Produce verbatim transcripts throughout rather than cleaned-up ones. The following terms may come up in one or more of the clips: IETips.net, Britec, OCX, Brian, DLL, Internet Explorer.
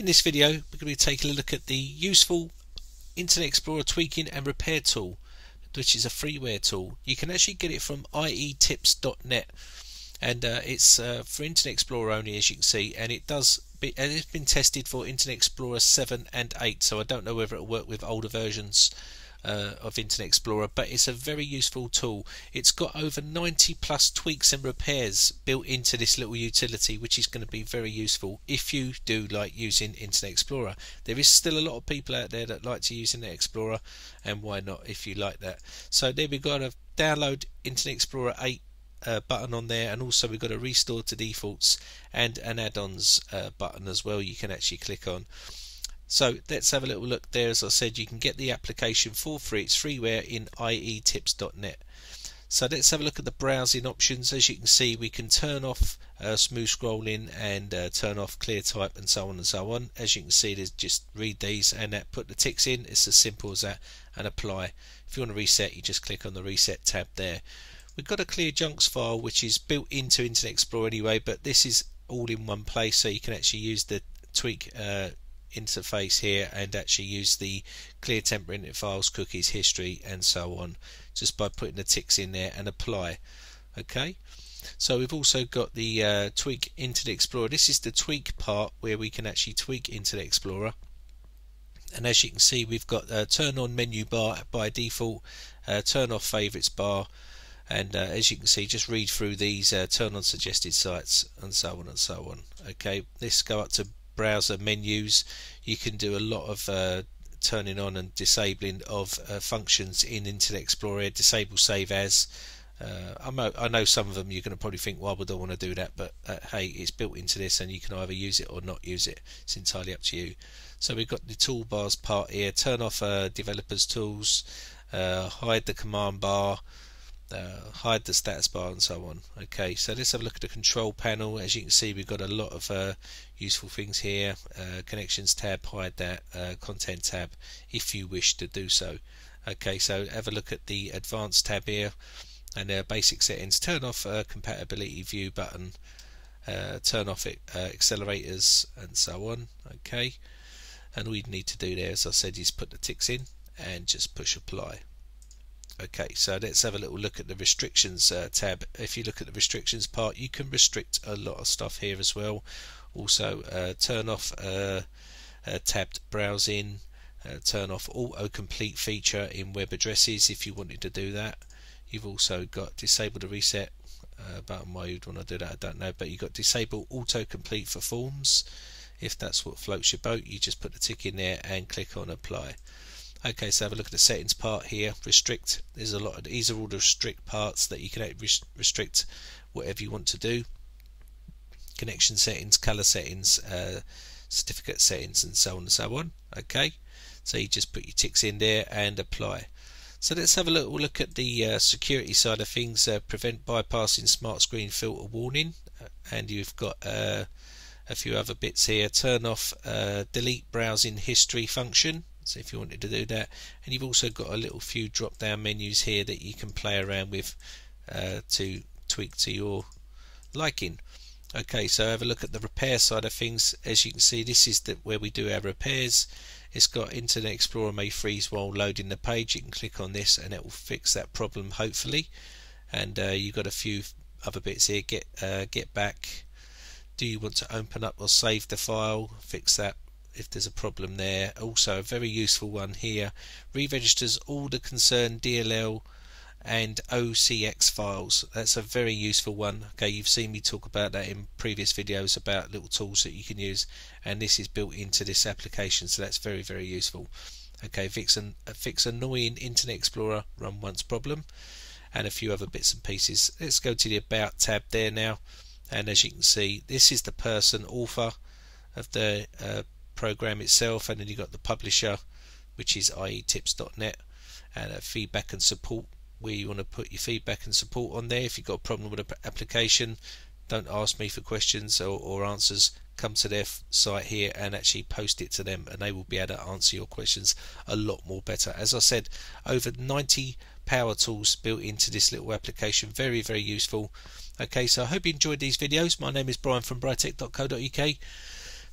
In this video, we're going to be taking a look at the useful Internet Explorer tweaking and repair tool, which is a freeware tool. You can actually get it from I E tips dot net, and uh, it's uh, for Internet Explorer only, as you can see, and it does be, and it's been tested for Internet Explorer seven and eight, so I don't know whether it'll work with older versions Uh, of Internet Explorer, but it's a very useful tool. It's got over ninety plus tweaks and repairs built into this little utility, which is going to be very useful if you do like using Internet Explorer. There is still a lot of people out there that like to use Internet Explorer, and why not if you like that. So there we've got a download Internet Explorer eight uh, button on there, and also we've got a restore to defaults and an add-ons uh, button as well you can actually click on. So let's have a little look there. As I said, you can get the application for free. It's freeware in I E tips dot net. So let's have a look at the browsing options. As you can see, we can turn off uh, smooth scrolling and uh, turn off clear type and so on and so on. As you can see, there's just read these and that, put the ticks in. It's as simple as that, and apply. If you want to reset, you just click on the reset tab there. We've got a clear junks file, which is built into Internet Explorer anyway, but this is all in one place, so you can actually use the tweak uh, interface here and actually use the clear temporary init files, cookies, history and so on, just by putting the ticks in there and apply. Okay, so we've also got the uh, tweak Internet Explorer. This is the tweak part where we can actually tweak Internet Explorer, and as you can see, we've got uh, turn on menu bar by default, uh, turn off favorites bar, and uh, as you can see, just read through these, uh, turn on suggested sites and so on and so on. Okay, let's go up to browser menus. You can do a lot of uh, turning on and disabling of uh, functions in Internet Explorer. Disable save as. Uh, I'm, I know some of them you're going to probably think, well, we don't want to do that, but uh, hey, it's built into this, and you can either use it or not use it. It's entirely up to you. So we've got the toolbars part here. Turn off uh, developers tools. Uh, hide the command bar. Uh, hide the status bar and so on. Okay, so let's have a look at the control panel. As you can see, we've got a lot of uh, useful things here. Uh, connections tab, hide that. Uh, content tab, if you wish to do so. Okay, so have a look at the advanced tab here, and their uh, basic settings. Turn off uh, compatibility view button. Uh, turn off it, uh, accelerators and so on. Okay, and all you need to do there, as I said, is put the ticks in and just push apply. Okay, so let's have a little look at the restrictions uh, tab. If you look at the restrictions part, you can restrict a lot of stuff here as well. Also, uh, turn off uh, uh, tabbed browsing, uh, turn off autocomplete feature in web addresses if you wanted to do that. You've also got disable the reset uh, button. Why you'd want to do that, I don't know, but you've got disable autocomplete for forms. If that's what floats your boat, you just put the tick in there and click on apply. Okay, so have a look at the settings part here. Restrict. There's a lot of, these are all the restrict parts that you can restrict whatever you want to do. Connection settings, color settings, uh, certificate settings, and so on and so on. Okay, so you just put your ticks in there and apply. So let's have a little look at the uh, security side of things. Uh, prevent bypassing smart screen filter warning, and you've got uh, a few other bits here. Turn off uh, delete browsing history function. So if you wanted to do that, and you've also got a little few drop down menus here that you can play around with uh, to tweak to your liking. Okay, so have a look at the repair side of things. As you can see, this is the, where we do our repairs. It's got Internet Explorer may freeze while loading the page. You can click on this and it will fix that problem, hopefully. And uh, you've got a few other bits here. Get, uh, get back. Do you want to open up or save the file? Fix that if there's a problem there. Also a very useful one here, re-registers all the concerned D L L and O C X files. That's a very useful one. Okay, you've seen me talk about that in previous videos about little tools that you can use, and this is built into this application, so that's very very useful. Okay, fix, an, fix annoying Internet Explorer run once problem, and a few other bits and pieces. Let's go to the About tab there now, and as you can see, this is the person, author of the uh, program itself, and then you've got the publisher, which is I E tips dot net, and a feedback and support, where you want to put your feedback and support on there. If you've got a problem with an application, don't ask me for questions or, or answers. Come to their site here and actually post it to them, and they will be able to answer your questions a lot more better. As I said, over ninety power tools built into this little application. Very very useful. Okay, so I hope you enjoyed these videos. My name is Brian from britec dot co dot U K.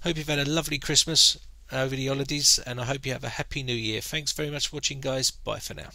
Hope you've had a lovely Christmas over the holidays, and I hope you have a happy new year. Thanks very much for watching, guys. Bye for now.